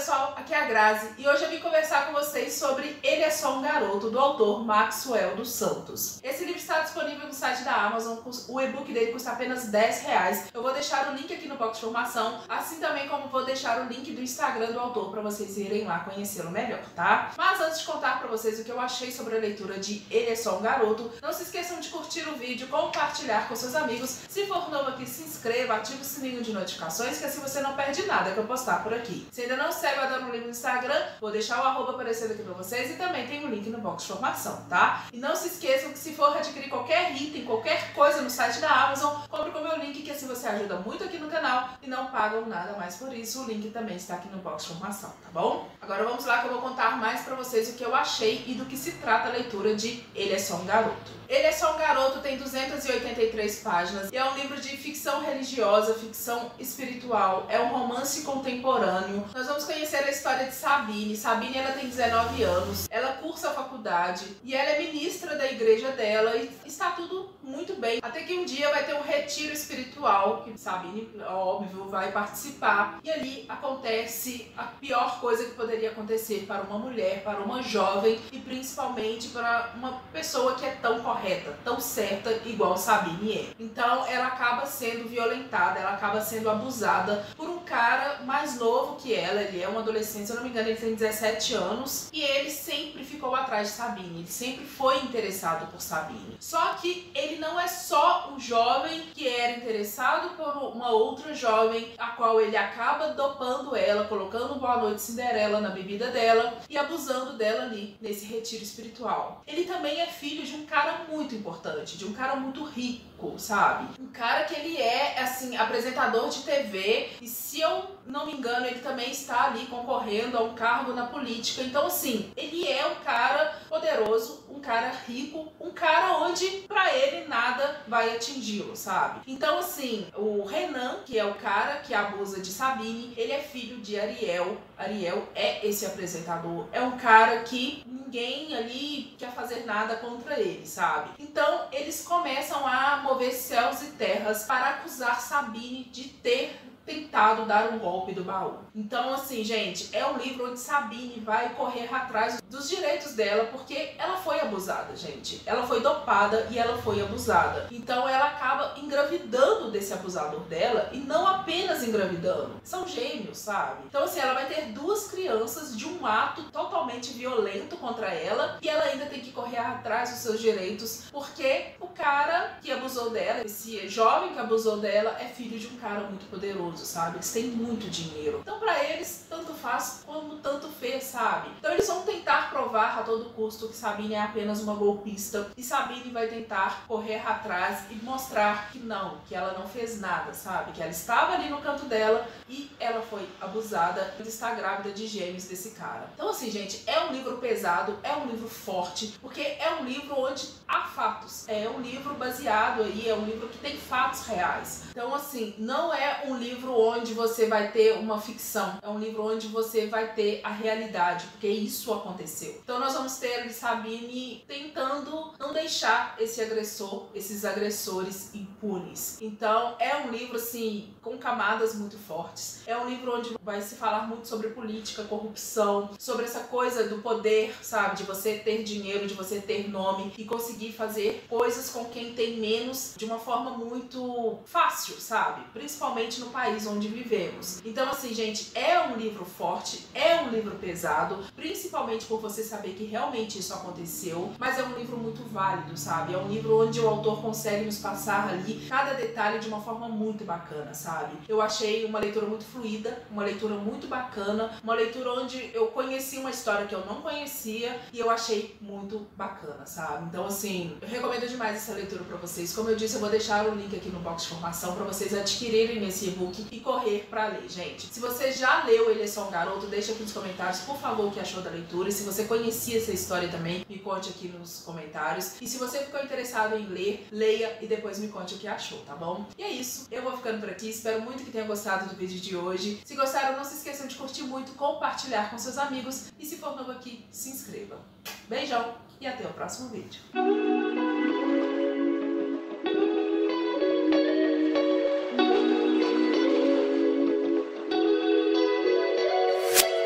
pessoal, aqui é a Grazi e hoje eu vim conversar com vocês sobre Ele é Só um Garoto, do autor Maxwell dos Santos. Esse livro está disponível no site da Amazon, o e-book dele custa apenas R$10. Eu vou deixar o link aqui no box de informação, assim também como vou deixar o link do Instagram do autor para vocês irem lá conhecê-lo melhor, tá? Mas antes de contar para vocês o que eu achei sobre a leitura de Ele é Só um Garoto, não se esqueçam de curtir o vídeo, compartilhar com seus amigos. Se for novo aqui, se inscreva, ative o sininho de notificações, que assim você não perde nada que eu postar por aqui. Se ainda não segue a Dona Livre no Instagram, vou deixar o arroba aparecendo aqui pra vocês e também tem o link no box de informação, tá? E não se esqueçam que se for adquirir qualquer item, qualquer coisa no site da Amazon, compre com o meu link, que assim você ajuda muito aqui no canal e não pagam nada mais por isso. O link também está aqui no box de informação, tá bom? Agora vamos lá que eu vou contar mais pra vocês o que eu achei e do que se trata a leitura de Ele é Só um Garoto. Ele é Só um Garoto tem 283 páginas e é um livro de ficção religiosa, ficção espiritual, é um romance contemporâneo. Nós vamos conhecer a história de Sabine. Sabine, ela tem 19 anos, ela cursa a faculdade e ela é ministra da igreja dela e está tudo muito bem. Até que um dia vai ter um retiro espiritual, que Sabine, óbvio, vai participar. E ali acontece a pior coisa que poderia acontecer para uma mulher, para uma jovem e principalmente para uma pessoa que é tão correta, tão certa, igual Sabine é. Então ela acaba sendo violentada, ela acaba sendo abusada por um cara mais novo que ela. Ele é um adolescente, se eu não me engano ele tem 17 anos, e ele sempre ficou atrás de Sabine, ele sempre foi interessado por Sabine. Só que ele não é só um jovem que era interessado por uma outra jovem, a qual ele acaba dopando ela, colocando Boa Noite Cinderela na bebida dela e abusando dela ali nesse retiro espiritual. Ele também é filho de um cara muito importante, de um cara muito rico, sabe? Um cara que ele é, assim, apresentador de TV e, se eu não me engano, ele também está ali concorrendo a um cargo na política. Então, assim, ele é um cara poderoso, um cara rico, um cara onde pra ele nada vai atingi-lo, sabe? Então, assim, o Renan, que é o cara que abusa de Sabine, ele é filho de Ariel. Ariel é esse apresentador, é um cara que ninguém ali quer fazer nada contra ele, sabe? Então eles começam a mover céus e terras para acusar Sabine de ter tentado dar um golpe do baú. Então, assim, gente, é um livro onde Sabine vai correr atrás dos direitos dela, porque ela foi abusada, gente. Ela foi dopada e ela foi abusada. Então ela acaba engravidando desse abusador dela, e não apenas engravidando. São gêmeos, sabe? Então, assim, ela vai ter duas crianças de um ato totalmente violento contra ela, e ela ainda tem que correr atrás dos seus direitos, porque o cara que abusou dela, esse jovem que abusou dela, é filho de um cara muito poderoso, sabe? Eles têm muito dinheiro. Então pra eles, tanto faz como tanto fez, sabe? Então eles vão tentar provar a todo custo que Sabine é apenas uma golpista, e Sabine vai tentar correr atrás e mostrar que não, que ela não fez nada, sabe? Que ela estava ali no canto dela e ela foi abusada, e está grávida de gêmeos desse cara. Então, assim, gente, é um livro pesado, é um livro forte, porque é um livro onde há fatos, é um livro baseado aí, é um livro que tem fatos reais. Então, assim, não é um livro onde você vai ter uma ficção, é um livro onde você vai ter a realidade, porque isso aconteceu. Então nós vamos ter Sabine tentando não deixar esse agressor, esses agressores impunes. Então é um livro, assim, com camadas muito fortes, é um livro onde vai se falar muito sobre política, corrupção, sobre essa coisa do poder, sabe, de você ter dinheiro, de você ter nome e conseguir fazer coisas com quem tem menos de uma forma muito fácil, sabe, principalmente no país onde vivemos. Então, assim, gente, é um livro forte, é um livro pesado, principalmente por você saber que realmente isso aconteceu, mas é um livro muito válido, sabe? É um livro onde o autor consegue nos passar ali cada detalhe de uma forma muito bacana, sabe? Eu achei uma leitura muito fluida, uma leitura muito bacana, uma leitura onde eu conheci uma história que eu não conhecia e eu achei muito bacana, sabe? Então, assim, eu recomendo demais essa leitura pra vocês. Como eu disse, eu vou deixar o link aqui no box de informação pra vocês adquirirem esse e-book e correr pra ler, gente. Se você já leu Ele é Só um Garoto, deixa aqui nos comentários, por favor, o que achou da leitura. E se você conhecia essa história também, me conte aqui nos comentários. E se você ficou interessado em ler, leia e depois me conte o que achou, tá bom? E é isso. Eu vou ficando por aqui. Espero muito que tenham gostado do vídeo de hoje. Se gostaram, não se esqueçam de curtir muito, compartilhar com seus amigos e, se for novo aqui, se inscreva. Beijão e até o próximo vídeo.